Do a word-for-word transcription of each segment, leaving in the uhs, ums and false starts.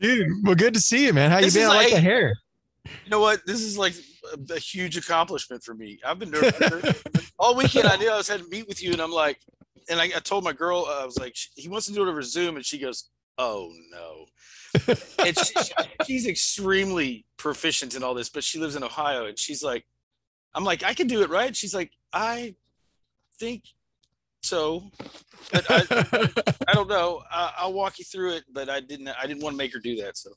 Dude, well, good to see you, man. How this you been? Like, I like the hair. You know what? This is like a, a huge accomplishment for me. I've been nervous. nervous. All weekend I knew I was had to meet with you, and I'm like, and I, I told my girl, uh, I was like, she, he wants to do it over Zoom, and she goes, oh no. And she, she, she's extremely proficient in all this, but she lives in Ohio, and she's like, I'm like, I can do it, right? She's like, I think so, but I, I don't know. I, I'll walk you through it, but I didn't. I didn't want to make her do that. So,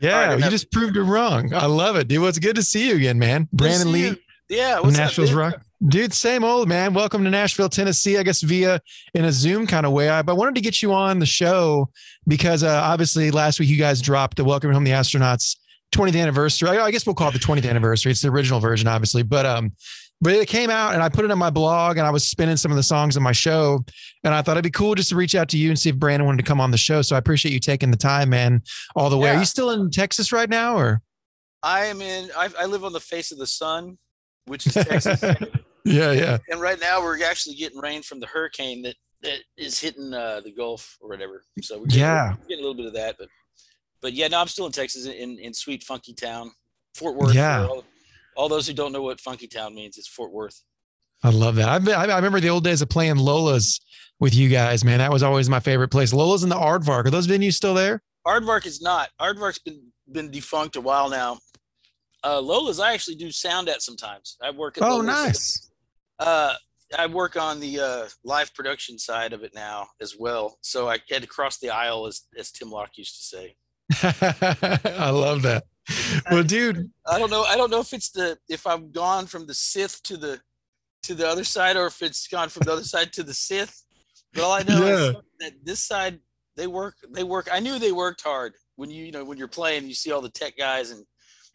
yeah, right, you just proved her wrong. I love it, dude. Well, it's good to see you again, man. Brandin Lea. Yeah, what's Nashville's up, rock, dude. Same old, man. Welcome to Nashville, Tennessee. I guess via in a Zoom kind of way. I but I wanted to get you on the show because uh, obviously last week you guys dropped the Welcome Home the Astronauts twentieth anniversary. I, I guess we'll call it the twentieth anniversary. It's the original version, obviously, but um. But it came out and I put it on my blog and I was spinning some of the songs on my show. And I thought it'd be cool just to reach out to you and see if Brandin wanted to come on the show. So I appreciate you taking the time, man, all the way. Yeah. Are you still in Texas right now? Or I am in, I, I live on the face of the sun, which is Texas. Yeah, yeah. And right now we're actually getting rain from the hurricane that, that is hitting uh, the Gulf or whatever. So we're getting, yeah. we're getting a little bit of that. But, but yeah, no, I'm still in Texas in, in sweet, funky town, Fort Worth. Yeah. All those who don't know what Funky Town means, it's Fort Worth. I love that. I've been, I remember the old days of playing Lola's with you guys, man. That was always my favorite place. Lola's and the Aardvark. Are those venues still there? Aardvark is not. Aardvark's been been defunct a while now. Uh, Lola's, I actually do sound at sometimes. I work at oh, Lola's. Nice. Uh, I work on the uh, live production side of it now as well. So I had to cross the aisle, as, as Tim Locke used to say. I love that. Well, dude, I don't know. I don't know if it's the if I'm gone from the Sith to the to the other side, or if it's gone from the other side to the Sith. But all I know yeah. is that this side they work. They work. I knew they worked hard when you you know when you're playing. You see all the tech guys and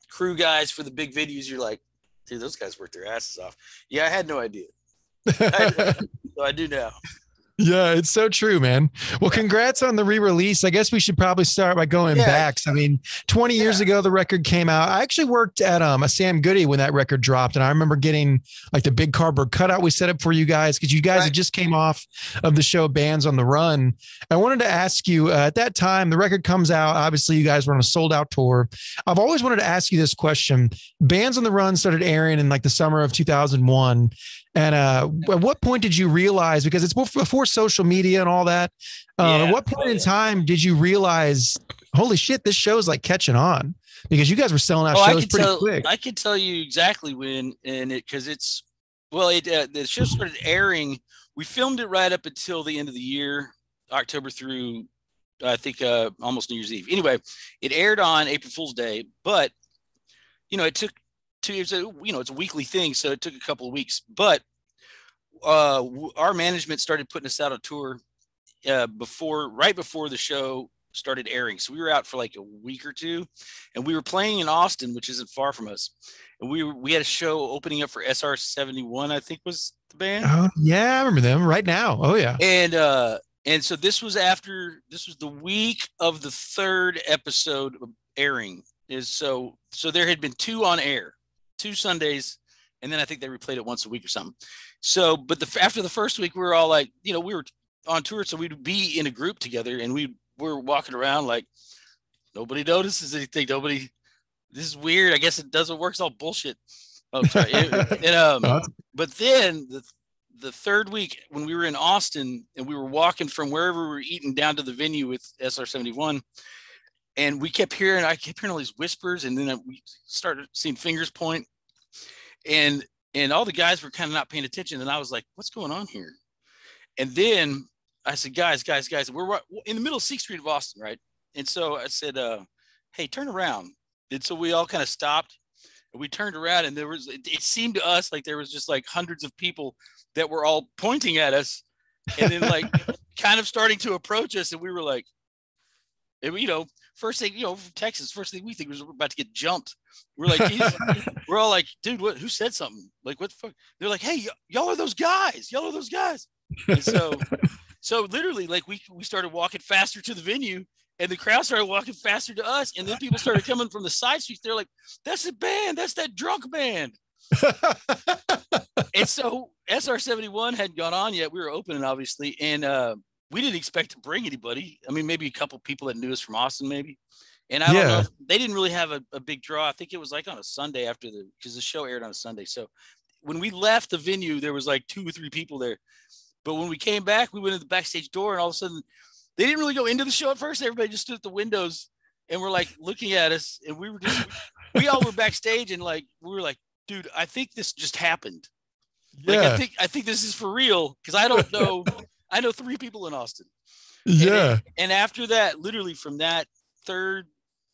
crew guys for the big videos. You're like, dude, those guys worked their asses off. Yeah, I had no idea. I, so I do now. Yeah, it's so true, man. Well, congrats on the re-release. I guess we should probably start by going yeah. back. I mean, twenty yeah. years ago, the record came out. I actually worked at um, a Sam Goody when that record dropped. And I remember getting like the big cardboard cutout we set up for you guys because you guys right. had just came off of the show Bands on the Run. I wanted to ask you uh, at that time, the record comes out. Obviously, you guys were on a sold out tour. I've always wanted to ask you this question. Bands on the Run started airing in like the summer of two thousand one. And uh, at what point did you realize, because it's before social media and all that, uh, yeah, at what point yeah. in time did you realize, holy shit, this show's like catching on? Because you guys were selling out oh, shows pretty tell, quick. I could tell you exactly when, and it because it's, well, it, uh, the show started airing. We filmed it right up until the end of the year, October through, I think, uh, almost New Year's Eve. Anyway, it aired on April Fool's Day, but, you know, it took, two years, you know, it's a weekly thing, so it took a couple of weeks. But uh, our management started putting us out on tour uh, before, right before the show started airing. So we were out for like a week or two, and we were playing in Austin, which isn't far from us. And we we had a show opening up for S R seventy-one, I think was the band. Oh yeah, I remember them right now. Oh yeah. And uh, and so this was after this was the week of the third episode of airing. Is so so there had been two on air. Two Sundays, and then I think they replayed it once a week or something. So, but the after the first week, we were all like, you know, we were on tour, so we'd be in a group together, and we were walking around like nobody notices anything. Nobody, this is weird. I guess it doesn't work. It's all bullshit. Oh, sorry. and, um, but then the the third week when we were in Austin, and we were walking from wherever we were eating down to the venue with S R seventy-one. And we kept hearing, I kept hearing all these whispers, and then we started seeing fingers point, and and all the guys were kind of not paying attention, and I was like, "What's going on here?" And then I said, "Guys, guys, guys, we're in the middle of Sixth Street of Austin, right?" And so I said, uh, "Hey, turn around." And so we all kind of stopped, and we turned around, and there was it, it seemed to us like there was just like hundreds of people that were all pointing at us, and then like kind of starting to approach us, and we were like, you know. First thing, you know, from Texas, first thing we think was we're about to get jumped. We're like, we're all like, dude, what, who said something? Like, what the fuck? They're like, hey, y- y'all are those guys. Y'all are those guys. And so, so literally, like, we, we started walking faster to the venue, and the crowd started walking faster to us. And then people started coming from the side streets. They're like, that's a band. That's that drunk band. And so S R seventy-one hadn't gone on yet. We were opening, obviously. And, uh, we didn't expect to bring anybody. I mean, maybe a couple people that knew us from Austin, maybe. And I don't yeah. know, they didn't really have a, a big draw. I think it was like on a Sunday after the, because the show aired on a Sunday. So when we left the venue, there was like two or three people there. But when we came back, we went to the backstage door, and all of a sudden, they didn't really go into the show at first. Everybody just stood at the windows and were like looking at us. And we were just, we all were backstage, and like, we were like, dude, I think this just happened. Like, yeah. I think, I think this is for real. Cause I don't know. I know three people in Austin. Yeah. And, and after that, literally from that third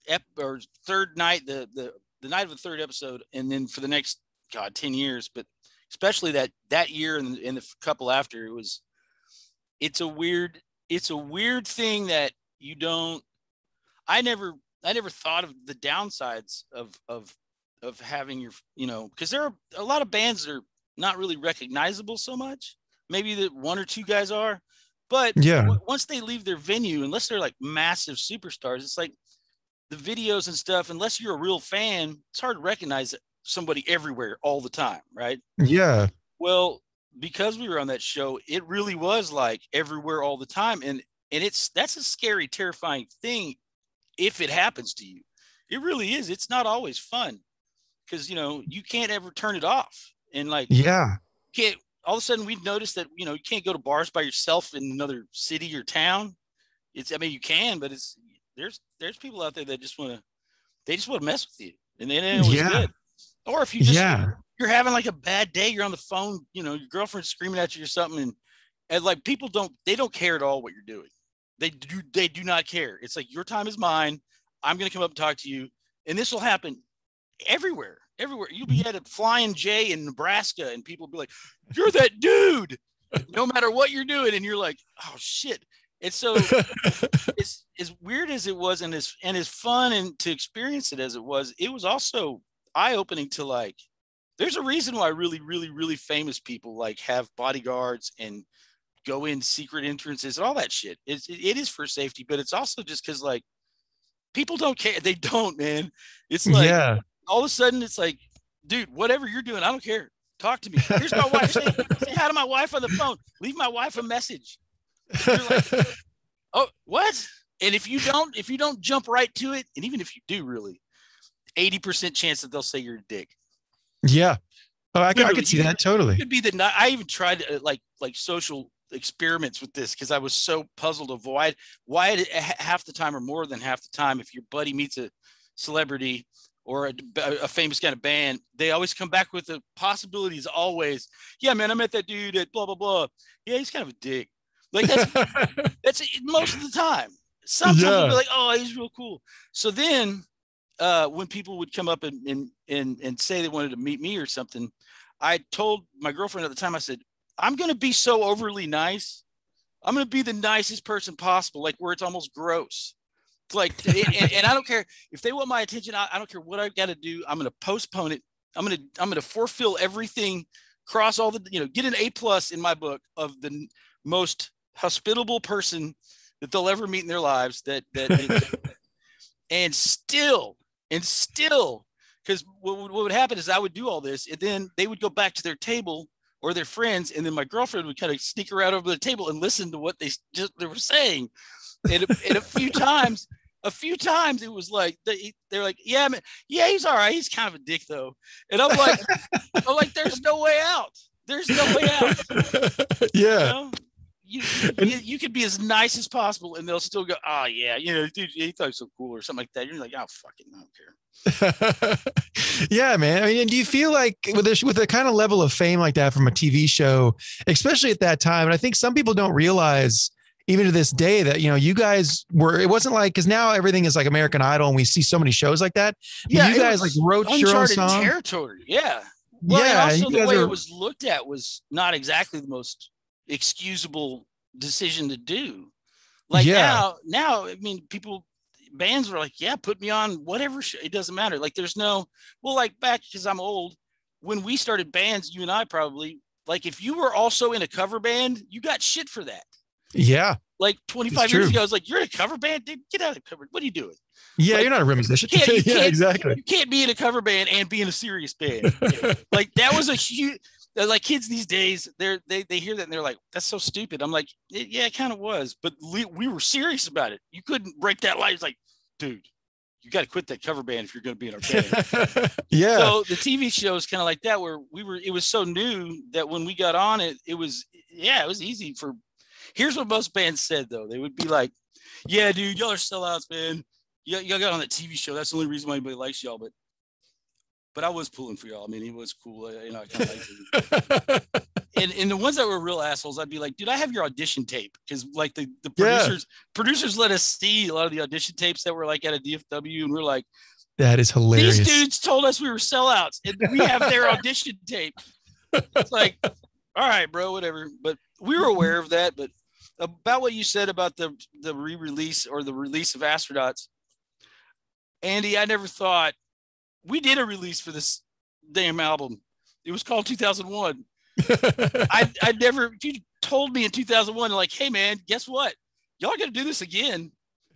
ep or third night, the, the, the night of the third episode. And then for the next, God, ten years, but especially that, that year and, and the couple after, it was, it's a weird, it's a weird thing that you don't, I never, I never thought of the downsides of, of, of having your, you know, cause there are a lot of bands that are not really recognizable so much. Maybe that one or two guys are, but yeah. w- once they leave their venue, unless they're like massive superstars, it's like the videos and stuff, unless you're a real fan, it's hard to recognize somebody everywhere all the time. Right. Yeah. Well, because we were on that show, it really was like everywhere all the time. And, and it's, that's a scary, terrifying thing. If it happens to you, it really is. It's not always fun because, you know, you can't ever turn it off. And like, yeah, can't, all of a sudden we've noticed that, you know, you can't go to bars by yourself in another city or town. It's, I mean, you can, but it's, there's, there's people out there that just want to, they just want to mess with you. And they ain't always yeah. good. Or if you just, yeah. you're, you're having like a bad day, you're on the phone, you know, your girlfriend's screaming at you or something. And, and like, people don't, they don't care at all what you're doing. They do. They do not care. It's like, your time is mine. I'm going to come up and talk to you. And this will happen everywhere. Everywhere. You'll be at a Flying J in Nebraska and people will be like, you're that dude, no matter what you're doing. And you're like, oh shit. And so it's as weird as it was and as and as fun and to experience it as it was, it was also eye-opening to like, there's a reason why really, really, really famous people like have bodyguards and go in secret entrances and all that shit. It's, it, it is for safety, but it's also just because like people don't care. They don't, man. It's like, yeah. all of a sudden it's like, dude, whatever you're doing, I don't care. Talk to me. Here's my wife. Say, say hi to my wife on the phone. Leave my wife a message. You're like, oh, what? And if you don't, if you don't jump right to it, and even if you do, really, eighty percent chance that they'll say you're a dick. Yeah. Oh, I, I could see that totally. It could be that. Not, I even tried uh, like like social experiments with this because I was so puzzled of why why did, half the time or more than half the time, if your buddy meets a celebrity or a, a famous kind of band, they always come back with the possibilities always. Yeah, man, I met that dude at blah, blah, blah. Yeah, he's kind of a dick. Like that's, that's most of the time. Sometimes yeah. we're like, oh, he's real cool. So then uh, when people would come up and, and, and, and say they wanted to meet me or something, I told my girlfriend at the time, I said, I'm going to be so overly nice. I'm going to be the nicest person possible. Like where it's almost gross. Like, and, and I don't care if they want my attention. I, I don't care what I've got to do. I'm going to postpone it. I'm going to, I'm going to forfeit everything, cross all the, you know, get an A plus in my book of the most hospitable person that they'll ever meet in their lives. That, that, and, and still, and still, because what, what would happen is I would do all this and then they would go back to their table or their friends. And then my girlfriend would kind of sneak around over the table and listen to what they just, they were saying. And, and a few times, A few times it was like they, they're like, yeah, man, yeah, he's all right. He's kind of a dick though. And I'm like, I'm like, there's no way out. There's no way out. Yeah. You, know? you, you, you could be as nice as possible and they'll still go, oh yeah, you know, dude, he thought he was so cool or something like that. You're like, oh fucking, I don't care. Yeah, man. I mean, do you feel like with a, with a kind of level of fame like that from a T V show, especially at that time? And I think some people don't realize even to this day that, you know, you guys were, it wasn't like, cause now everything is like American Idol and we see so many shows like that. Yeah. You guys like wrote your own song. Territory. Yeah. Well, yeah. Also the way are... it was looked at was not exactly the most excusable decision to do. Like yeah. now, now, I mean, people, bands were like, yeah, put me on whatever. Show. It doesn't matter. Like there's no, well, like back, cause I'm old, when we started bands, you and I probably, like if you were also in a cover band, you got shit for that. Yeah. Like twenty-five years ago, I was like, you're in a cover band, dude. Get out of the cover. What are you doing? Yeah, like, you're not a room musician. You can't, you can't, yeah, exactly. You can't be in a cover band and be in a serious band. Like that was a huge they're like, kids these days, they're, they they hear that and they're like, that's so stupid. I'm like, yeah, it kind of was, but we, we were serious about it. You couldn't break that line. It's like, dude, you got to quit that cover band if you're going to be in our band. Yeah. So the T V show is kind of like that, where we were, it was so new that when we got on it, it was, yeah, it was easy for, here's what most bands said though. They would be like, yeah, dude, y'all are sellouts, man. Y- y'all got on that T V show. That's the only reason why anybody likes y'all. But, but I was pulling for y'all. I mean, it was cool. I, you know, I kind of liked it. And, and the ones that were real assholes, I'd be like, dude, I have your audition tape. Because like the, the producers yeah. producers let us see a lot of the audition tapes that were like at a D F W. And we're like, that is hilarious. These dudes told us we were sellouts. And we have their audition tape. It's like, all right, bro, whatever. But we were aware of that. But about what you said about the, the re-release or the release of Astronauts, Andy, I never thought we did a release for this damn album. It was called two thousand one. I I never, you told me in two thousand one, like, hey man, guess what? Y'all gonna do this again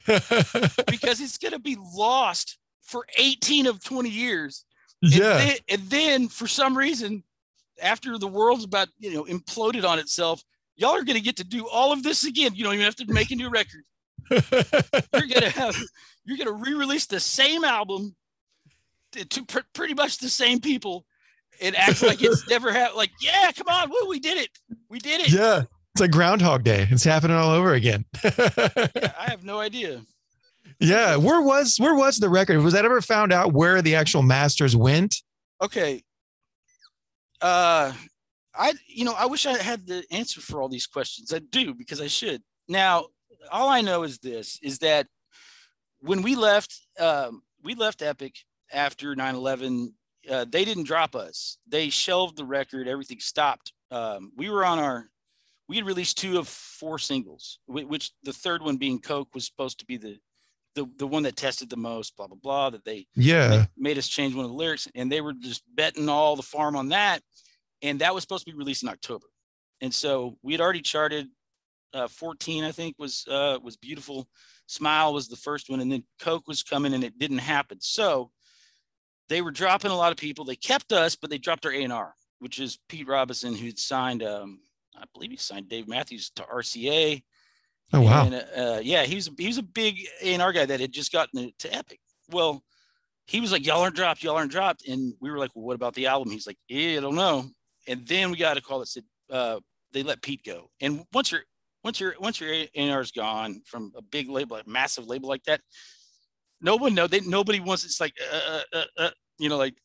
because it's gonna be lost for eighteen of twenty years. Yeah. And then, and then for some reason, after the world's about, you know, imploded on itself, y'all are gonna get to do all of this again. You don't even have to make a new record. You're gonna have, you're gonna re-release the same album to, to pr- pretty much the same people. It acts like it's never happened. Like, yeah, come on, woo, we did it, we did it. Yeah, it's like Groundhog Day. It's happening all over again. Yeah, I have no idea. Yeah, where was where was the record? Was that ever found out where the actual masters went? Okay. Uh, I you know I wish I had the answer for all these questions. I do, because I should. Now, all I know is this: is that when we left, um, we left Epic after nine eleven. Uh, they didn't drop us. They shelved the record. Everything stopped. Um, we were on our, we had released two of four singles, which, which the third one being Coke was supposed to be the, the, the one that tested the most, blah, blah, blah, that they yeah made, made us change one of the lyrics. And they were just betting all the farm on that. And that was supposed to be released in October. And so we had already charted uh, fourteen, I think was, uh, was Beautiful Smile was the first one. And then Coke was coming and it didn't happen. So they were dropping a lot of people. They kept us, but they dropped our A and R, which is Pete Robinson, who'd signed, um, I believe he signed Dave Matthews to R C A. Oh, wow. And, uh, yeah, he was, he was a big A and R guy that had just gotten to Epic. Well, he was like, y'all aren't dropped, y'all aren't dropped. And we were like, well, what about the album? He's like, yeah, I don't know. And then we got a call that said, uh, they let Pete go. And once you're, once you're, once your A and R is gone from a big label, like massive label like that, no one knows. They, nobody wants. It's like, uh, uh, uh, you know, like,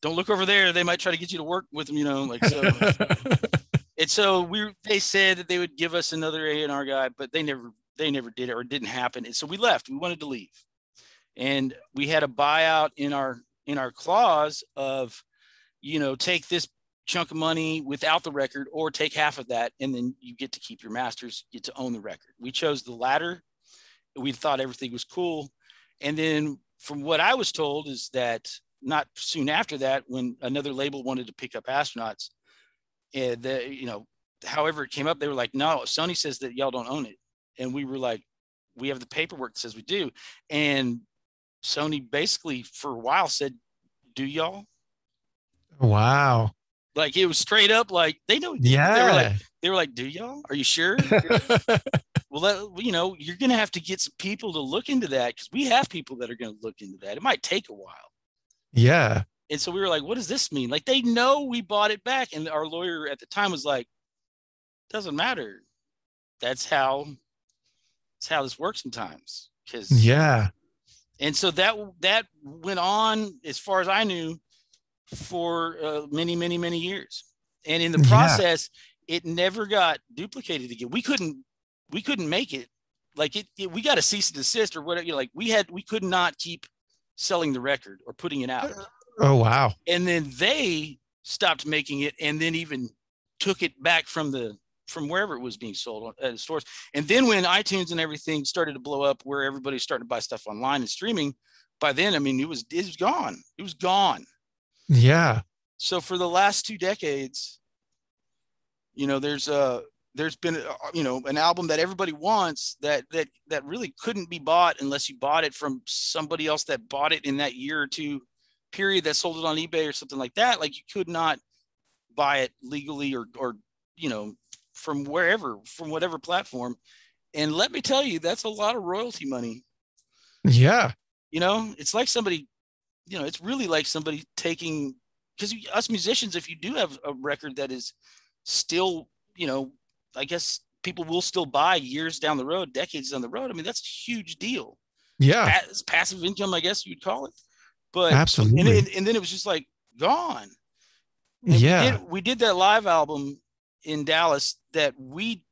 don't look over there. They might try to get you to work with them, you know, like, so. And so we, they said that they would give us another A and R guy, but they never, they never did it, or it didn't happen. And so we left. We wanted to leave, and we had a buyout in our, in our clause of, you know, take this chunk of money without the record, or take half of that, and then you get to keep your masters, get to own the record. We chose the latter. We thought everything was cool. And then from what I was told is that not soon after that, when another label wanted to pick up Astronauts, and the, you know, however it came up, they were like, no, Sony says that y'all don't own it. And we were like, we have the paperwork that says we do. And Sony basically for a while said, do y'all? Wow. Like it was straight up like they know. Yeah. They were like, they were like, do y'all? Are you sure? Well, that, you know, you're going to have to get some people to look into that, because we have people that are going to look into that. It might take a while. Yeah. And so we were like, what does this mean? Like, they know we bought it back. And our lawyer at the time was like, doesn't matter. That's how, that's how this works sometimes. Cause yeah. And so that, that went on, as far as I knew, for uh, many, many, many years. And in the process, yeah. It never got duplicated again. We couldn't, we couldn't make it like it, it we got a cease and desist or whatever. You know, like we had, we could not keep selling the record or putting it out. Oh, wow. And then they stopped making it, and then even took it back from the, from wherever it was being sold at the stores. And then when iTunes and everything started to blow up, where everybody's starting to buy stuff online and streaming, by then, I mean, it was, it was gone. It was gone. Yeah. So for the last two decades, you know, there's a, there's been, you know, an album that everybody wants that, that, that really couldn't be bought unless you bought it from somebody else that bought it in that year or two period that sold it on eBay or something like that. Like you could not buy it legally or, or, you know, from wherever, from whatever platform. And let me tell you, that's a lot of royalty money. Yeah. You know, it's like somebody, you know, it's really like somebody taking, because us musicians, if you do have a record that is still, you know, I guess people will still buy years down the road, decades down the road. I mean, that's a huge deal. Yeah. It's, pa- it's passive income, I guess you'd call it. But absolutely. And, and, and then it was just like gone. And yeah. We did, we did that live album in Dallas that we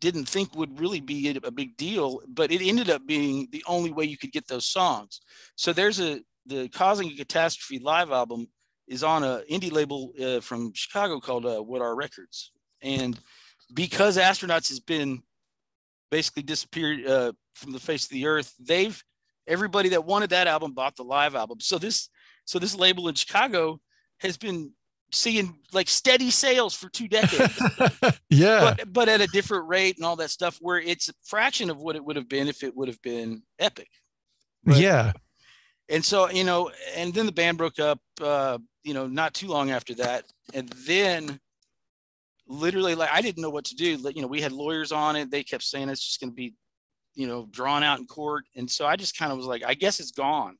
didn't think would really be a big deal, but it ended up being the only way you could get those songs. So there's a, the Causing a Catastrophe live album is on a indie label uh, from Chicago called uh, What Are Records. And because Astronauts has been basically disappeared uh, from the face of the earth, they've, everybody that wanted that album bought the live album. So this, so this label in Chicago has been seeing like steady sales for two decades. Yeah. But, but at a different rate and all that stuff, where it's a fraction of what it would have been if it would have been Epic. Right? Yeah. And so, you know, and then the band broke up, uh, you know, not too long after that. And then literally, like, I didn't know what to do. You know, we had lawyers on it. They kept saying it's just going to be, you know, drawn out in court. And so I just kind of was like, I guess it's gone.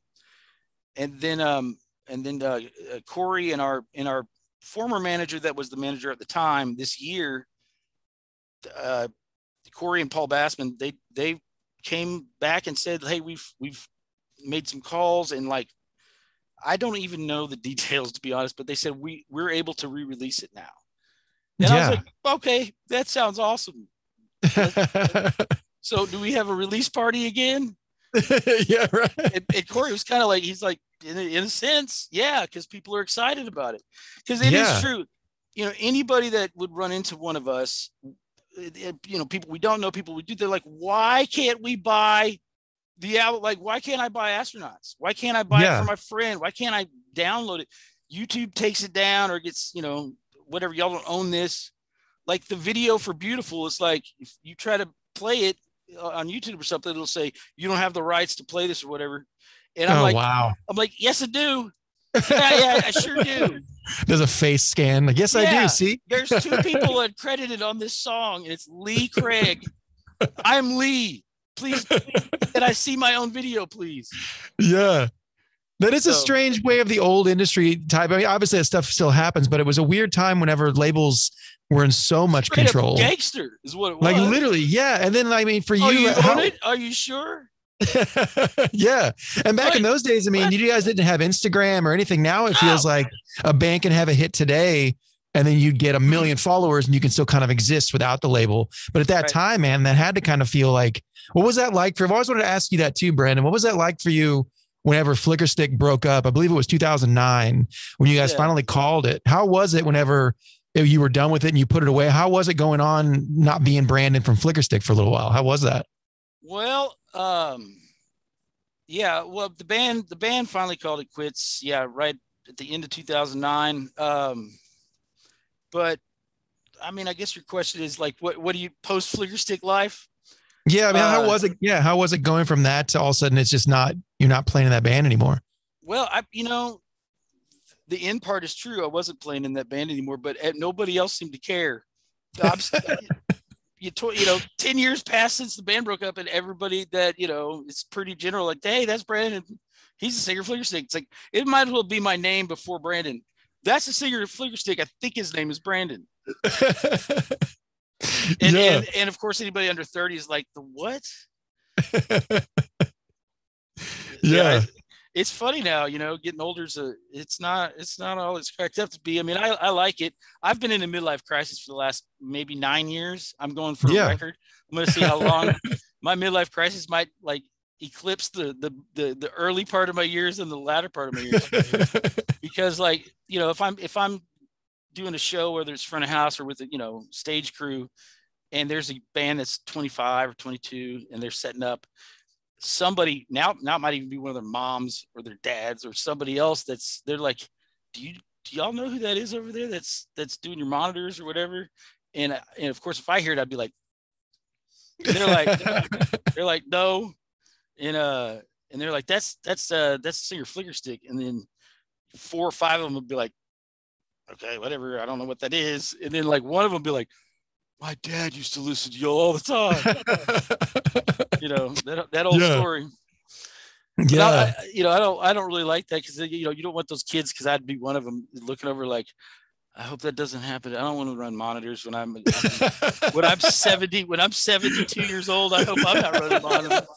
And then, um, and then uh, uh, Corey and our, and our former manager that was the manager at the time this year, uh, Corey and Paul Basman, they, they came back and said, hey, we've, we've, made some calls, and like I don't even know the details, to be honest, but they said we we're able to re-release it now. And yeah. I was like, okay, that sounds awesome. So do we have a release party again? Yeah, right. And, and Corey was kind of like, he's like, in a, in a sense, yeah, because people are excited about it, because it yeah. is true. You know, anybody that would run into one of us, you know, people we don't know, people we do, they're like, why can't we buy the album? Like, why can't I buy Astronauts? Why can't I buy yeah. it for my friend? Why can't I download it? YouTube takes it down or gets, you know, whatever. Y'all don't own this. Like the video for Beautiful, it's like if you try to play it on YouTube or something, it'll say you don't have the rights to play this or whatever. And I'm oh, like, wow. I'm like, yes, I do. Yeah, yeah, I sure do. There's a face scan. Like, yes, yeah, I do. See, there's two people credited on this song, and it's Lee Craig. I'm Lee. Please, please, that I see my own video, please. Yeah. That is so, a strange way of the old industry type. I mean, obviously that stuff still happens, but it was a weird time whenever labels were in so much control. Gangster is what it was. Like literally, yeah. And then I mean, for oh, you, you how, own it? Are you sure? Yeah. And back what? in those days, I mean, what? you guys didn't have Instagram or anything. Now it feels oh. like a band can have a hit today, and then you'd get a million followers and you can still kind of exist without the label. But at that right. time, man, that had to kind of feel like, what was that like for, I've always wanted to ask you that too, Brandin. What was that like for you whenever Flickerstick broke up? I believe it was two thousand nine when you guys yeah. finally called it. How was it whenever you were done with it and you put it away? How was it going on not being Brandin from Flickerstick for a little while? How was that? Well, um, yeah, well, the band, the band finally called it quits. Yeah. Right at the end of two thousand nine. Um, But I mean, I guess your question is like, what, what do you post Flickerstick life? Yeah. I mean, uh, how was it? Yeah. How was it going from that to all of a sudden it's just not, you're not playing in that band anymore? Well, I, you know, the end part is true. I wasn't playing in that band anymore, but nobody else seemed to care. I'm, you, you know, ten years passed since the band broke up, and everybody that, you know, it's pretty general, like, hey, that's Brandin. He's a singer of Flickerstick. It's like, it might as well be my name before Brandin. That's the singer of Flickerstick. I think his name is Brandin. and, yeah. and and of course, anybody under thirty is like, the what? yeah. yeah. It's funny now, you know, getting older is a, it's not, it's not all it's cracked up to be. I mean, I, I like it. I've been in a midlife crisis for the last maybe nine years. I'm going for yeah. a record. I'm going to see how long my midlife crisis might like eclipse the, the, the, the early part of my years and the latter part of my years. Because like, you know, if I'm, if I'm doing a show, whether it's front of house or with a, you know, stage crew, and there's a band that's twenty-five or twenty-two and they're setting up, somebody now, now it might even be one of their moms or their dads or somebody else. That's, they're like, do you, do y'all know who that is over there? That's, that's doing your monitors or whatever. And, and of course, if I hear it, I'd be like, they're like, they're like, no. And, uh, and they're like, that's, that's, uh, that's the singer Flickerstick. And then four or five of them would be like, okay, whatever, I don't know what that is. And then like one of them be like, my dad used to listen to you all the time. You know, that that old yeah. story. Yeah. I, you know, I don't I don't really like that, because, you know, you don't want those kids, because I'd be one of them looking over like, I hope that doesn't happen. I don't want to run monitors when I'm, I'm when I'm seventy, when I'm seventy-two years old. I hope I'm not running monitors.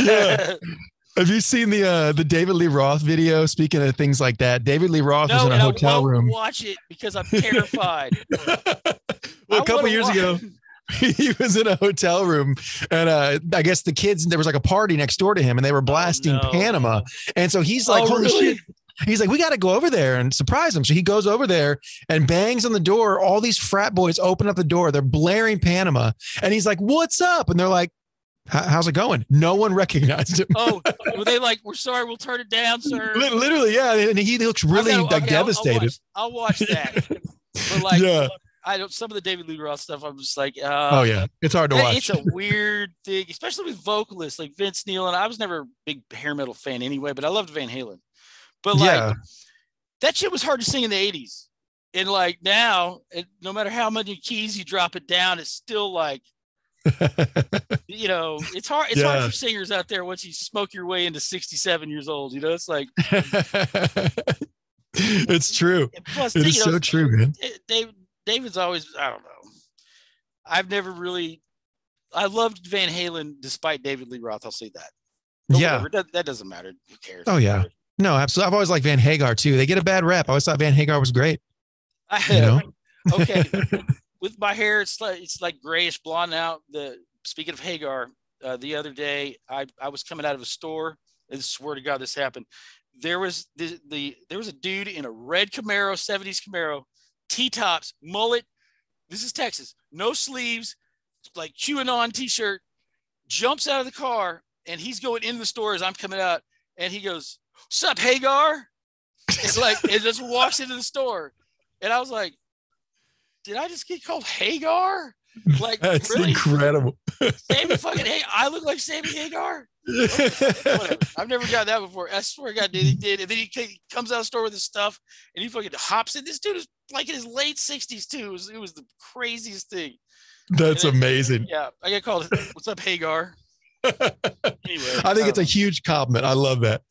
Yeah. Have you seen the uh, the David Lee Roth video? Speaking of things like that, David Lee Roth no, was in a hotel I won't room. Watch it because I'm terrified. Well, I a couple years watch. ago, he was in a hotel room, and uh, I guess the kids, there was like a party next door to him, and they were blasting oh, no. Panama, and so he's like, oh, "Holy really? shit." He's like, we got to go over there and surprise him. So he goes over there and bangs on the door. All these frat boys open up the door. They're blaring Panama. And he's like, what's up? And they're like, how's it going? No one recognized him. Oh, were they like, we're sorry, we'll turn it down, sir? Literally, yeah. And he looks really gotta, like, okay, devastated. I'll, I'll, watch, I'll watch that. But like, yeah. I don't, some of the David Lee Roth stuff, I'm just like, uh, oh, yeah. It's hard to that, watch. It's a weird thing, especially with vocalists like Vince Neil. And I was never a big hair metal fan anyway, but I loved Van Halen. But like yeah. that shit was hard to sing in the eighties. And like now, it, no matter how many keys you drop it down, it's still like, you know, it's hard. It's yeah. hard for singers out there once you smoke your way into sixty-seven years old. You know, it's like. It's true. Plus, it is know, so true, man. David, David's always, I don't know. I've never really, I loved Van Halen despite David Lee Roth. I'll say that. But yeah. Whatever, that, that doesn't matter. Who cares? Oh, yeah. No, absolutely. I've always liked Van Hagar too. They get a bad rap. I always thought Van Hagar was great. I, you know? Okay. With my hair, it's like, it's like grayish blonde now. The speaking of Hagar, uh, the other day I, I was coming out of a store, and swear to God, this happened. There was the, the there was a dude in a red Camaro, seventies Camaro, T-tops, mullet. This is Texas. No sleeves, like QAnon T-shirt. Jumps out of the car, and he's going into the store as I'm coming out, and he goes, sup Hagar, it's like it just walks into the store, and I was like, did I just get called Hagar? Like, that's really incredible. Sammy fucking Hagar. I look like Sammy Hagar. Okay, whatever. I've never got that before. I swear to God, dude, he did. And then he, he comes out of the store with his stuff, and he fucking hops in. This dude is like in his late sixties too. It was, it was the craziest thing. That's then, amazing. Yeah, I got called, what's up Hagar? Anyway, I think I it's know. a huge compliment. I love that.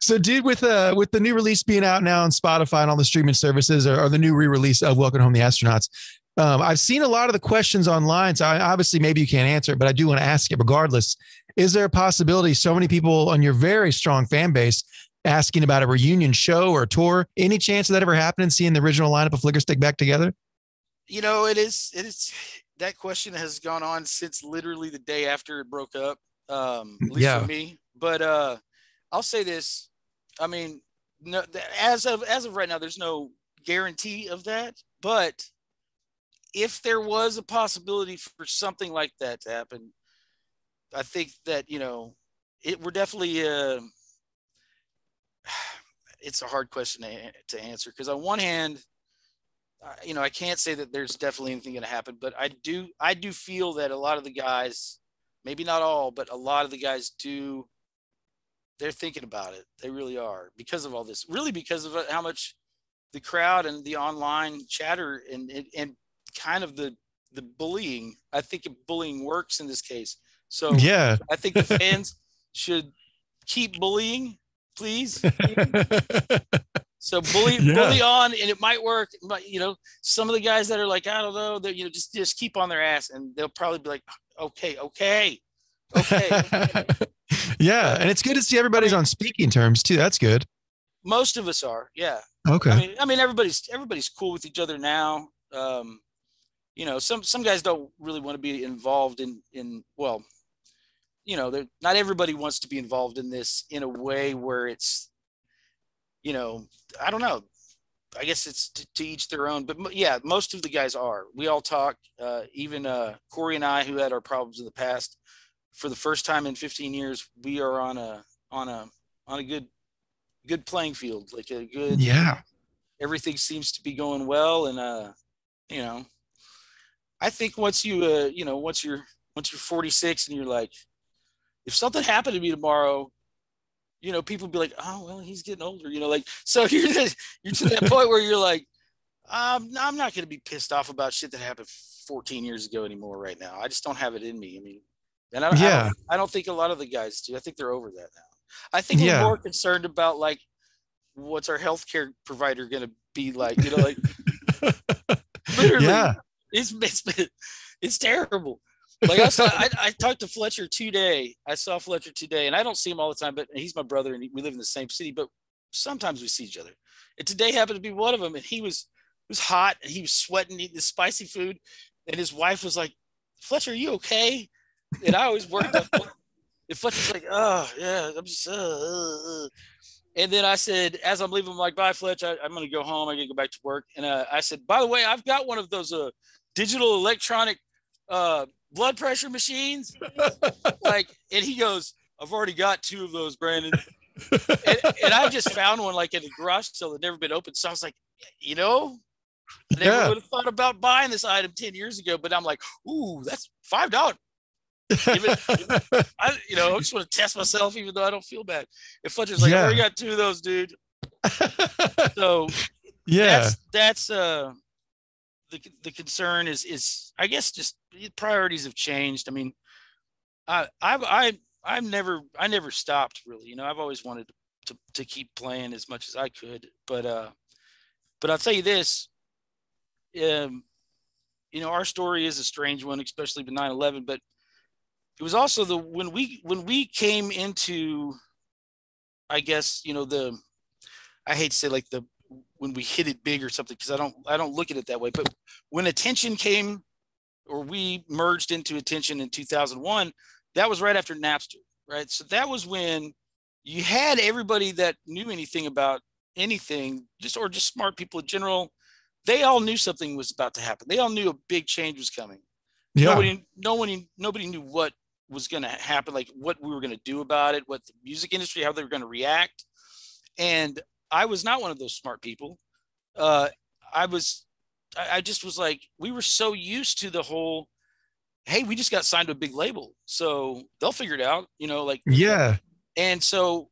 So, dude, with uh, with the new release being out now on Spotify and all the streaming services, or, or the new re-release of Welcome Home the Astronauts, um, I've seen a lot of the questions online. So, I, obviously, maybe you can't answer it, but I do want to ask it regardless. Is there a possibility so many people on your very strong fan base asking about a reunion show or a tour? Any chance of that ever happening? Seeing the original lineup of Flickerstick back together? You know, it is. It is. That question has gone on since literally the day after it broke up. Um, at least yeah. for me, but uh, I'll say this. I mean, no, as of as of right now, there's no guarantee of that. But if there was a possibility for something like that to happen, I think that you know, it we're definitely. Uh, it's a hard question to, to answer because on one hand, uh, you know, I can't say that there's definitely anything going to happen, but I do I do feel that a lot of the guys. Maybe not all, but a lot of the guys do. They're thinking about it. They really are because of all this, really because of how much the crowd and the online chatter and, and, and kind of the, the bullying. I think bullying works in this case. So yeah, I think the fans should keep bullying, please. So bully, yeah. bully on, and it might work. But, you know, some of the guys that are like, I don't know, that you know, just, just keep on their ass and they'll probably be like, okay, okay, okay. okay. Yeah, and it's good to see everybody's I mean, on speaking terms too. That's good. Most of us are, yeah. Okay. I mean, I mean, everybody's everybody's cool with each other now. Um, you know, some some guys don't really want to be involved in in well, you know, they're not everybody wants to be involved in this in a way where it's, you know, I don't know. I guess it's to, to each their own, but yeah, most of the guys are, we all talk, uh, even, uh, Corey and I, who had our problems in the past for the first time in fifteen years, we are on a, on a, on a good, good playing field, like a good, yeah, everything seems to be going well. And, uh, you know, I think once you, uh, you know, once you're, once you're forty-six and you're like, if something happened to me tomorrow, you know, people be like, oh, well, he's getting older, you know, like, so you're, just, you're to that point where you're like, Um, I'm not going to be pissed off about shit that happened fourteen years ago anymore right now. I just don't have it in me. I mean, and I don't, yeah. I don't, I don't think a lot of the guys do. I think they're over that now. I think yeah. we're more concerned about, like, what's our healthcare provider going to be like? You know, like, literally, yeah. it's, it's, it's terrible. Like, I, saw, I, I talked to Fletcher today. I saw Fletcher today, and I don't see him all the time, but he's my brother, and we live in the same city, but sometimes we see each other. And today happened to be one of them, and he was it was hot, and he was sweating, eating this spicy food, and his wife was like, Fletcher, are you okay? And I always worked up. And Fletcher's like, oh, yeah, I'm just, uh, uh. And then I said, as I'm leaving, I'm like, bye, Fletcher, I'm going to go home. I'm going to go back to work. And uh, I said, by the way, I've got one of those uh, digital electronic uh, blood pressure machines. Like, and he goes, I've already got two of those, Brandin. and, and I just found one, like, in the garage sale that never been opened. So I was like, you know, I never yeah. would have thought about buying this item ten years ago, but I'm like, ooh, that's five dollars. Even, even, I, you know, I just want to test myself, even though I don't feel bad. And Fletcher's like, yeah. I already got two of those, dude. So yeah, that's, that's uh, the the concern is, is I guess just priorities have changed. I mean, I, I've, I, I've never, I never stopped really, you know, I've always wanted to, to keep playing as much as I could, but, uh, but I'll tell you this, um, you know, our story is a strange one, especially with nine eleven, but it was also the, when we, when we came into, I guess, you know, the, I hate to say like the, when we hit it big or something, cause I don't, I don't look at it that way, but when Attention came, or we merged into Attention in two thousand one, that was right after Napster, right? So that was when you had everybody that knew anything about anything, just or just smart people in general. They all knew something was about to happen. They all knew a big change was coming. Yeah. Nobody, no one, nobody knew what was going to happen, like what we were going to do about it, what the music industry, how they were going to react. And I was not one of those smart people. Uh, I was, I, I just was like, we were so used to the whole, hey, we just got signed to a big label, so they'll figure it out, you know, like, yeah. And so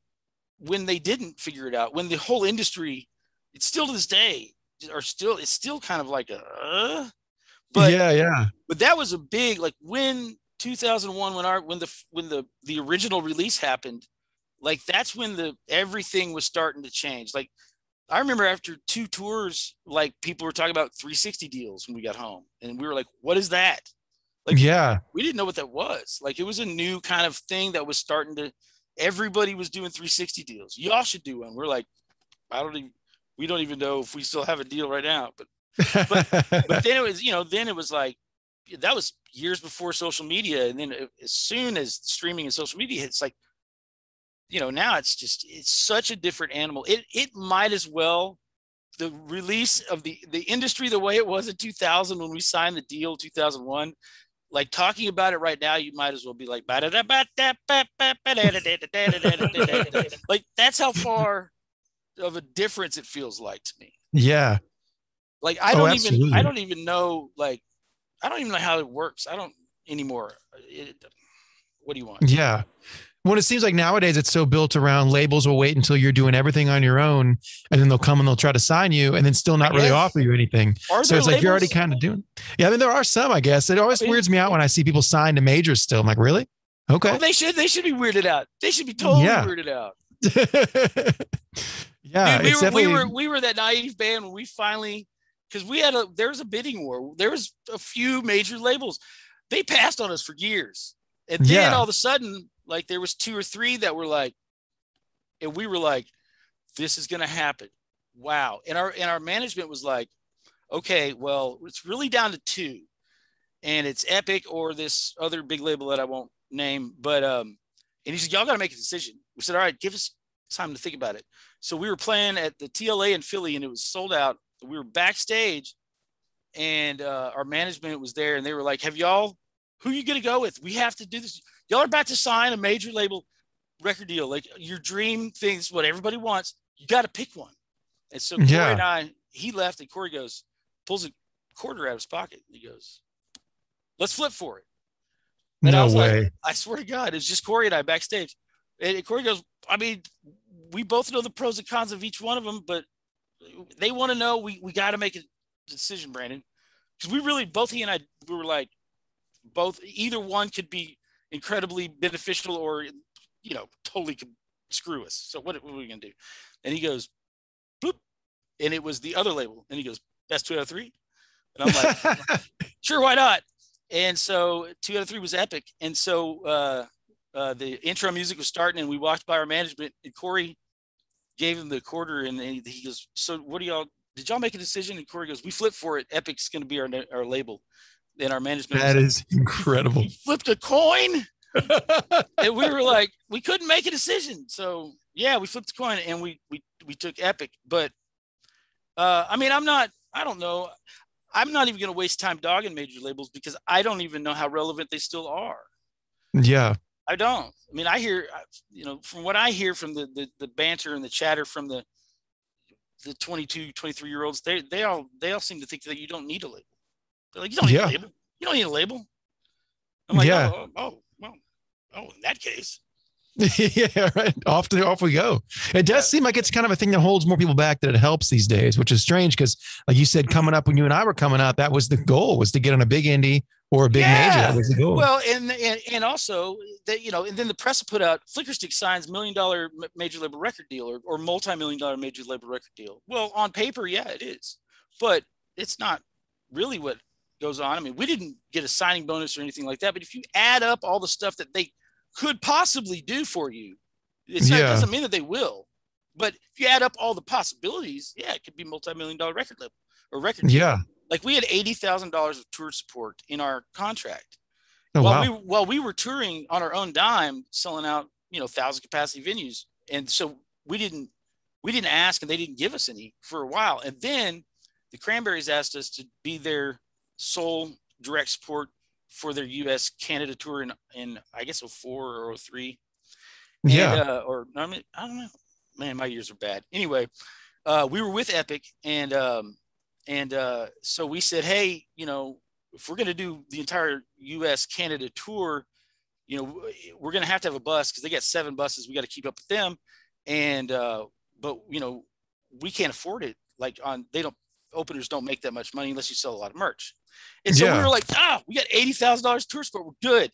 when they didn't figure it out, when the whole industry, it's still to this day, or still, it's still kind of like, a, uh, but yeah, yeah. But that was a big, like when two thousand one, when our, when the, when the, the original release happened, like that's when the, everything was starting to change. Like I remember after two tours, like people were talking about three sixty deals when we got home, and we were like, what is that? Like, yeah, we didn't know what that was. Like, it was a new kind of thing that was starting to, everybody was doing three sixty deals. Y'all should do one. We're like, I don't even, we don't even know if we still have a deal right now. But, but, but then it was, you know, then it was like, that was years before social media. And then it, as soon as streaming and social media, it's like, you know, now it's just, it's such a different animal. It, it might as well, the release of the, the industry, the way it was in two thousand, when we signed the deal, two thousand one, like talking about it right now, you might as well be like, like that's how far of a difference it feels like to me. Yeah. Like I don't oh, even, I don't even know, like, I don't even know how it works. I don't anymore. It, what do you want? Yeah. Well, it seems like nowadays it's so built around labels will wait until you're doing everything on your own, and then they'll come and they'll try to sign you and then still not really offer you anything. So it's like labels? You're already kind of doing. Yeah, I mean, there are some, I guess. It always I mean, weirds me out when I see people sign to majors still. I'm like, really? Okay. Well, they should they should be weirded out. They should be totally yeah. weirded out. yeah. Dude, we, were, definitely... we were we were that naive band when we finally, because we had a there was a bidding war. There was a few major labels. They passed on us for years. And then yeah. all of a sudden, like there was two or three that were like, and we were like, this is going to happen. Wow. And our, and our management was like, okay, well, it's really down to two, and it's Epic or this other big label that I won't name. But, um, and he said, y'all got to make a decision. We said, all right, give us time to think about it. So we were playing at the T L A in Philly, and it was sold out. We were backstage, and, uh, our management was there, and they were like, have y'all, who are you going to go with? We have to do this. Y'all are about to sign a major label record deal. Like your dream thing is what everybody wants. You got to pick one. And so Corey yeah. and I, he left, and Corey goes, pulls a quarter out of his pocket. And he goes, let's flip for it. And no I was way. Like, I swear to God, it's just Corey and I backstage. And Corey goes, I mean, we both know the pros and cons of each one of them, but they want to know, we, we got to make a decision, Brandin, because we really, both he and I, we were like, both, either one could be incredibly beneficial or, you know, totally could screw us. So what, what are we going to do? And he goes, boop. And it was the other label. And he goes, that's two out of three. And I'm like, sure, why not? And so two out of three was Epic. And so uh, uh, the intro music was starting, and we walked by our management, and Corey gave him the quarter, and he goes, so what do y'all, did y'all make a decision? And Corey goes, we flipped for it. Epic's going to be our our label. And our management. That is like, incredible. We flipped a coin. And we were like, we couldn't make a decision. So yeah, we flipped the coin, and we, we, we took Epic. But uh, I mean, I'm not, I don't know. I'm not even going to waste time dogging major labels because I don't even know how relevant they still are. Yeah. I don't. I mean, I hear, you know, from what I hear from the the, the banter and the chatter from the the twenty-two, twenty-three year olds, they they all they all seem to think that you don't need a label. They're like, you don't need yeah. a label. You don't need a label. I'm like, yeah. oh, oh, oh, well, oh, in that case. Yeah, right. Off to, off we go. It does seem like it's kind of a thing that holds more people back than it helps these days, which is strange because, like you said, coming up when you and I were coming up, that was the goal, was to get on a big indie or a big yeah. major. That was the goal. Well, and and, and also that, you know, and then the press put out Flickerstick signs million dollar major label record deal or, or multi million dollar major label record deal. Well, on paper, yeah, it is, but it's not really what goes on. I mean, we didn't get a signing bonus or anything like that, but if you add up all the stuff that they could possibly do for you, it's not, yeah. it doesn't mean that they will, but if you add up all the possibilities, yeah, it could be multi-million dollar record label or record yeah label. Like we had eighty thousand dollars of tour support in our contract. Oh, while wow. we while we were touring on our own dime, selling out, you know, thousand capacity venues, and so we didn't we didn't ask, and they didn't give us any for a while. And then the Cranberries asked us to be their sole direct support for their U S Canada tour in, in I guess, oh four or oh three. And, yeah. Uh, or I, mean, I don't know, man, my years are bad. Anyway, uh, we were with Epic, and um, and uh, so we said, hey, you know, if we're going to do the entire U S Canada tour, you know, we're going to have to have a bus because they got seven buses. We got to keep up with them. And, uh, but you know, we can't afford it. Like on, they don't, openers don't make that much money unless you sell a lot of merch. And so yeah. we were like, ah, we got eighty thousand dollars tour support. We're good.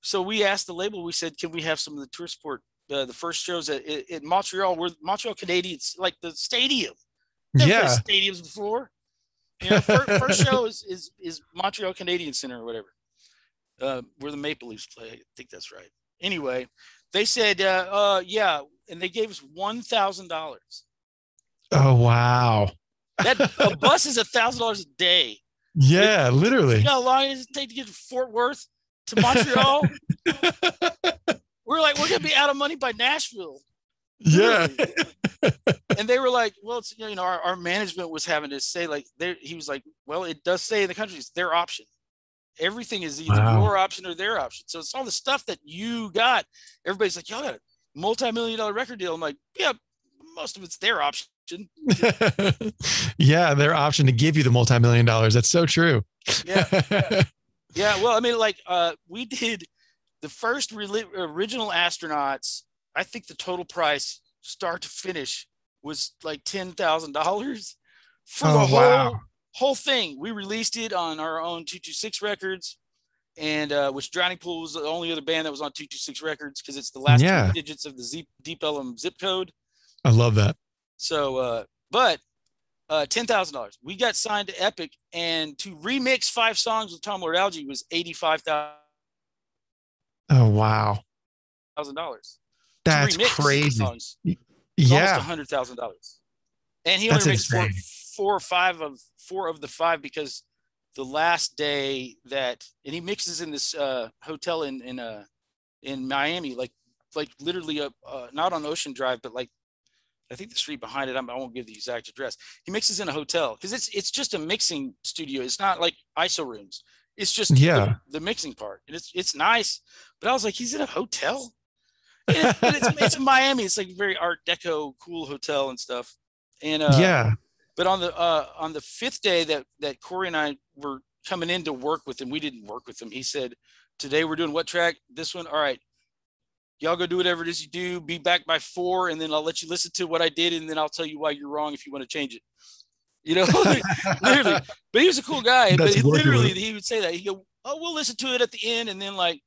So we asked the label, we said, can we have some of the tour support? Uh, the first shows at, at, at Montreal, we're Montreal Canadiens, like the stadium. Never yeah. Stadiums before. You know, first, first show is, is, is Montreal Canadiens Center or whatever, uh, where the Maple Leafs play. I think that's right. Anyway, they said, uh, uh, yeah. And they gave us one thousand dollars. Oh, wow. That a bus is one thousand dollars a day. Yeah, it, literally. You know how long it does it take to get to Fort Worth to Montreal? We're like, we're gonna be out of money by Nashville. Yeah. And they were like, well, it's, you know, our, our management was having to say, like, there, he was like, well, it does say in the country, it's their option. Everything is either wow. your option or their option. So it's all the stuff that you got. Everybody's like, y'all got a multi-million dollar record deal. I'm like, yeah, most of it's their option. Yeah, their option to give you the multi-million dollars. That's so true. Yeah, yeah. Yeah, well, I mean, like uh we did the first re- original Astronauts. I think the total price start to finish was like ten thousand dollars for oh, the whole wow. whole thing. We released it on our own two twenty-six records, and uh which Drowning Pool was the only other band that was on two twenty-six records because it's the last yeah. two digits of the Z- Deep Ellum zip code. I love that. So, uh, but uh, ten thousand dollars. We got signed to Epic, and to remix five songs with Tom Lord Alge was eighty-five thousand dollars. Oh, wow. one thousand dollars. That's crazy. Yeah. Almost one hundred thousand dollars. And he only That's remixed four, four or five of four of the five because the last day that, and he mixes in this uh, hotel in in uh, in Miami, like like literally up uh, not on Ocean Drive, but like. I think the street behind it, I'm, I won't give the exact address. He mixes in a hotel because it's it's just a mixing studio. It's not like I S O rooms. It's just yeah. the, the mixing part. And it's it's nice. But I was like, he's in a hotel? And it's, and it's, it's in Miami. It's like a very Art Deco, cool hotel and stuff. And uh, yeah. But on the uh, on the fifth day that, that Corey and I were coming in to work with him, we didn't work with him. He said, today we're doing what track? This one? All right. Y'all go do whatever it is you do, be back by four, and then I'll let you listen to what I did, and then I'll tell you why you're wrong if you want to change it. you know, literally. But he was a cool guy. That's but he, literally, he would say that. He'd go, oh, we'll listen to it at the end. And then, like,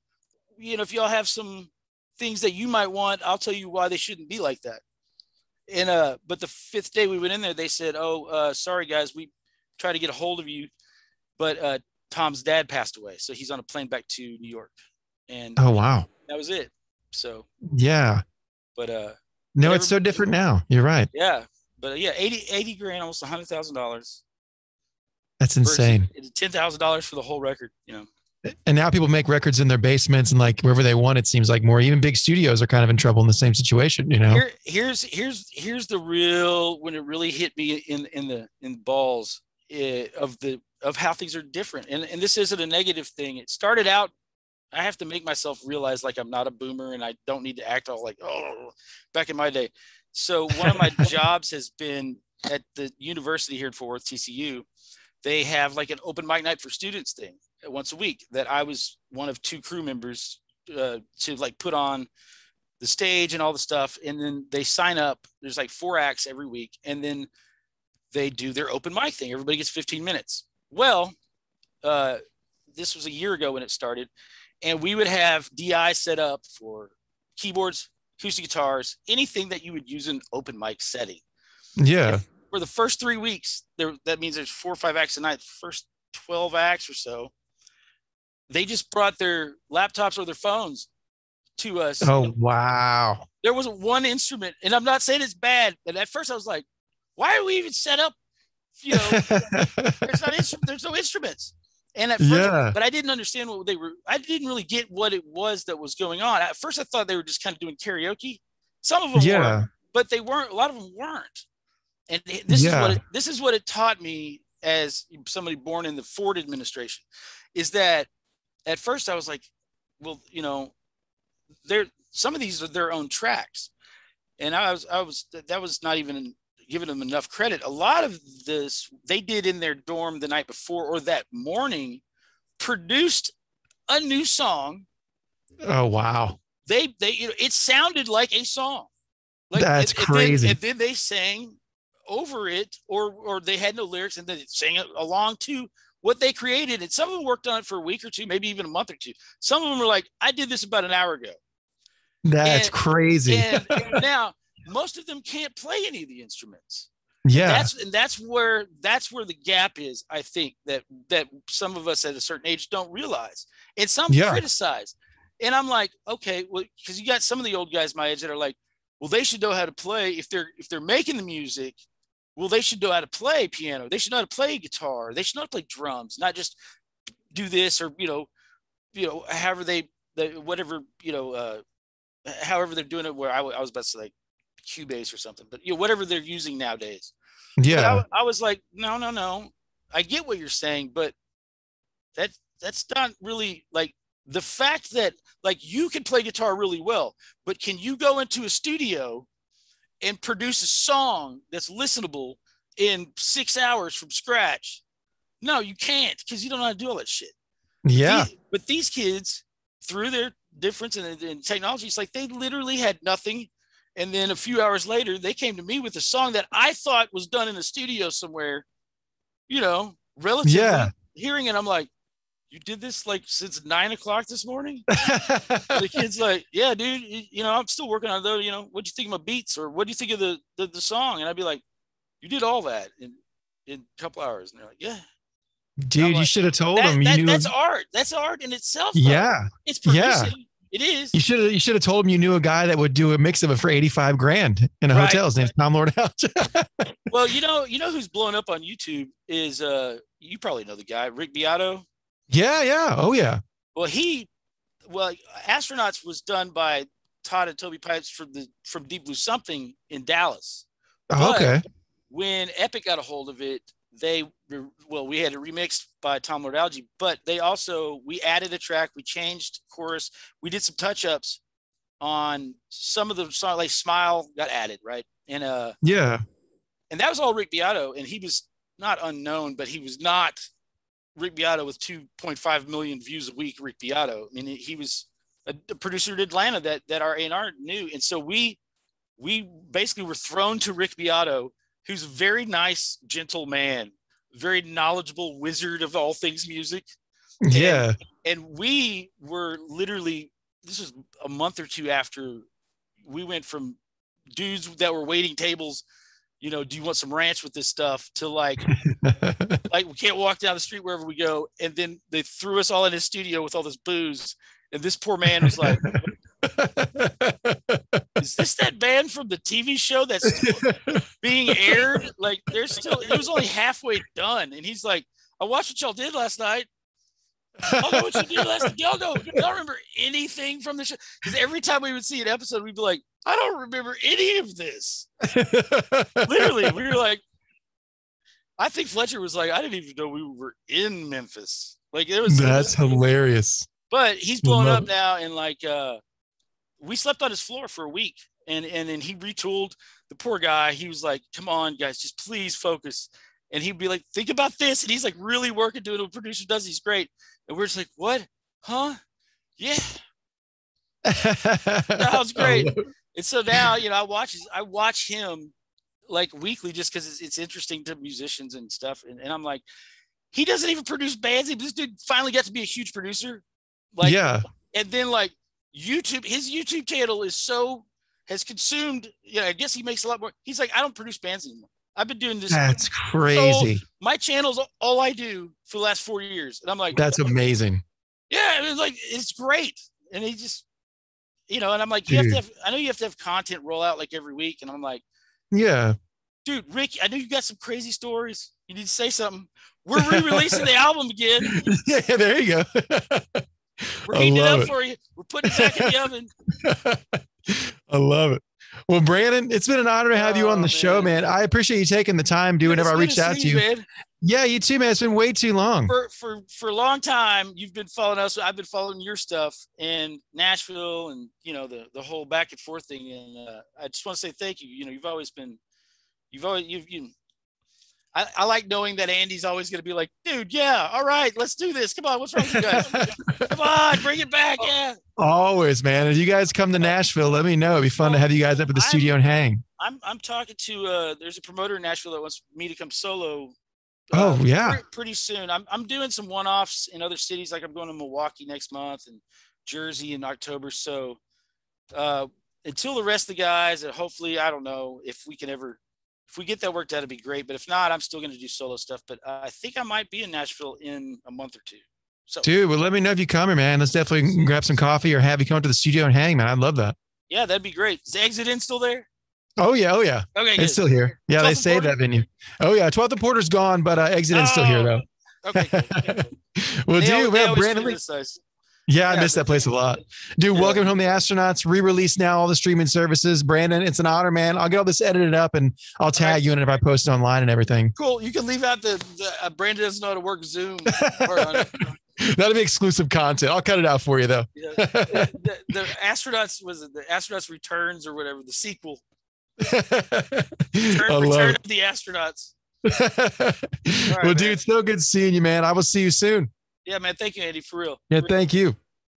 you know, if y'all have some things that you might want, I'll tell you why they shouldn't be like that. And, uh, but the fifth day we went in there, they said, oh, uh, sorry, guys, we tried to get a hold of you, but uh, Tom's dad passed away. So he's on a plane back to New York. And oh, wow. That was it. So, yeah. But, uh, no, never, it's so different now. You're right. Yeah. But uh, yeah, eighty, eighty grand, almost a hundred thousand dollars. That's insane. ten thousand dollars for the whole record, you know? And now people make records in their basements and like wherever they want, it seems like more. Even big studios are kind of in trouble in the same situation, you know. Here, here's here's here's the real, when it really hit me in in the in balls it, of the of how things are different. And and this isn't a negative thing. It started out, I have to make myself realize like I'm not a boomer and I don't need to act all like oh back in my day. So one of my jobs has been at the university here in Fort Worth, T C U. They have like an open mic night for students thing once a week that I was one of two crew members uh, to like put on the stage and all the stuff. And then they sign up. There's like four acts every week. And then they do their open mic thing. Everybody gets fifteen minutes. Well, uh, this was a year ago when it started, and we would have D I set up for keyboards, acoustic guitars, anything that you would use in open mic setting. Yeah. And for the first three weeks there, that means there's four or five acts a night, the first twelve acts or so. They just brought their laptops or their phones to us. Oh, wow. There wasn't one instrument. And I'm not saying it's bad, but at first I was like, why are we even set up? You know, there's, not instru- there's no instruments. And at first, yeah. But I didn't understand what they were. I didn't really get what it was that was going on. At first I thought they were just kind of doing karaoke. Some of them yeah. were, but they weren't. A lot of them weren't. And this yeah. is what it, this is what it taught me as somebody born in the Ford administration is that at first I was like, well, you know, there, some of these are their own tracks. And I was, I was, that was not even giving them enough credit. A lot of this they did in their dorm the night before or that morning, produced a new song. Oh, wow. They, they, you know, it sounded like a song. Like, that's and, crazy. And then, and then they sang over it or, or they had no lyrics and then they sang along to what they created. And some of them worked on it for a week or two, maybe even a month or two. Some of them were like, I did this about an hour ago. That's and, crazy. and, and now most of them can't play any of the instruments. Yeah. And that's, and that's where, that's where the gap is. I think that, that some of us at a certain age don't realize, and some yeah. criticize. And I'm like, okay, well, cause you got some of the old guys my age that are like, well, they should know how to play if they're, if they're making the music. Well, they should know how to play piano. They should know how to play guitar. They should know how to play drums, not just do this or, you know, you know, however they, they whatever, you know, uh, however they're doing it where I, I was about to say like Cubase or something, but you know, whatever they're using nowadays. Yeah. I, I was like, no, no, no. I get what you're saying, but that that's not really like the fact that like you can play guitar really well, but can you go into a studio and produce a song that's listenable in six hours from scratch? No, you can't, because you don't know how to do all that shit. Yeah. These, but these kids, through their difference in, in technology, it's like they literally had nothing. And then a few hours later, they came to me with a song that I thought was done in a studio somewhere, you know, relatively yeah. hearing it. I'm like, you did this like since nine o'clock this morning? The kid's like, yeah, dude, you know, I'm still working on those, you know, what do you think of my beats or what do you think of the, the, the song? And I'd be like, you did all that in, in a couple hours. And they're like, yeah. Dude, like, you should have told that, them. That, you knew that's art. That's art in itself. Yeah. Though. It's producing. Yeah. It is. You should have, you should have told him you knew a guy that would do a mix of it for eighty-five grand in a right. hotel. His name's Tom Lordhouse. Well, you know, you know, who's blowing up on YouTube is, uh, you probably know the guy, Rick Beato. Yeah, yeah. Oh, yeah. Well, he, well, Astronauts was done by Todd and Toby Pipes from the from Deep Blue Something in Dallas. Oh, okay. When Epic got a hold of it, they, well, we had it remixed by Tom Lordalgie, but they also, we added a track, we changed chorus, we did some touch-ups on some of the songs, like Smile got added, right? And uh, yeah. And that was all Rick Beato, and he was not unknown, but he was not Rick Beato with two point five million views a week. Rick Beato, I mean, he was a producer in Atlanta that that our A and R knew, and so we we basically were thrown to Rick Beato who's a very nice, gentle man, very knowledgeable wizard of all things music. Yeah. And, and we were literally, this was a month or two after we went from dudes that were waiting tables, you know, do you want some ranch with this stuff, to like, like we can't walk down the street wherever we go. And then they threw us all in his studio with all this booze. And this poor man was like, is this that band from the T V show that's still being aired? Like, they're still, it was only halfway done. And he's like, I watched what y'all did last night. I'll know what you did last night. Y'all know, y'all remember anything from the show? Because every time we would see an episode, we'd be like, I don't remember any of this. Literally, we were like, I think Fletcher was like, I didn't even know we were in Memphis. Like, it was, that's hilarious. But he's blown up now, and like, uh, we slept on his floor for a week, and and then he retooled. The poor guy, he was like, come on, guys, just please focus. And he'd be like, think about this. And he's like really working, doing what a producer does. He's great. And we're just like, what? Huh? Yeah. That was great. And so now, you know, I watch, I watch him like weekly just because it's, it's interesting to musicians and stuff. And, and I'm like, he doesn't even produce bands. This dude finally got to be a huge producer. Like, yeah. And then like YouTube, his YouTube channel is so, has consumed, yeah, I guess he makes a lot more. He's like, I don't produce bands anymore. I've been doing this. That's crazy. So my channel's all I do for the last four years. And I'm like, that's amazing. Yeah. It was like, it's great. And he just, you know, and I'm like, you have to have, I know you have to have content roll out like every week. And I'm like, yeah, dude, Rick, I know you got some crazy stories. You need to say something. We're re-releasing the album again. Yeah, there you go. We're heating it up it. for you. We're putting it back in the oven. I love it. Well, Brandin, it's been an honor to have oh, you on the man. show, man. I appreciate you taking the time to whenever I reached out to you. Man. Yeah, you too, man. It's been way too long. For, for for a long time, you've been following us. I've been following your stuff in Nashville and, you know, the the whole back and forth thing. And uh, I just want to say thank you. You know, you've always been, you've always, you've, you I, I like knowing that Andy's always going to be like, dude, yeah, all right, let's do this. Come on, what's wrong with you guys? Come on, bring it back, yeah. Always, man. If you guys come to Nashville, let me know. It'd be fun oh, to have you guys up at the I'm, studio and hang. I'm I'm talking to, uh, there's a promoter in Nashville that wants me to come solo. Uh, oh, yeah. Pretty, pretty soon. I'm I'm doing some one-offs in other cities. Like I'm going to Milwaukee next month and Jersey in October. So uh, until the rest of the guys, and hopefully, I don't know if we can ever, if we get that worked out, it'd be great. But if not, I'm still going to do solo stuff. But uh, I think I might be in Nashville in a month or two. So, dude, well, let me know if you come here, man. Let's definitely grab some coffee or have you come to the studio and hang, man. I'd love that. Yeah, that'd be great. Is Exit In still there? Oh, yeah. Oh, yeah. Okay, it's good. Still here. Yeah, they saved that venue. Oh, yeah. twelfth and Porter's gone, but uh, Exit In's oh, still here, though. Okay. Good. Well, dude, well, Brandin Lea. Yeah, yeah, I miss that place a lot. Dude, yeah. Welcome Home the Astronauts. Re-release now, all the streaming services. Brandin, it's an honor, man. I'll get all this edited up and I'll tag right. you in it if I post it online and everything. Cool. You can leave out the, the uh, Brandin doesn't know how to work Zoom. That'll be exclusive content. I'll cut it out for you, though. Yeah. The, the, the Astronauts was it, the Astronauts Returns or whatever, the sequel. Return, Return of the Astronauts. Right, well, man. Dude, it's so good seeing you, man. I will see you soon. Yeah, man. Thank you, Andy, for real. Yeah, for real. Thank you.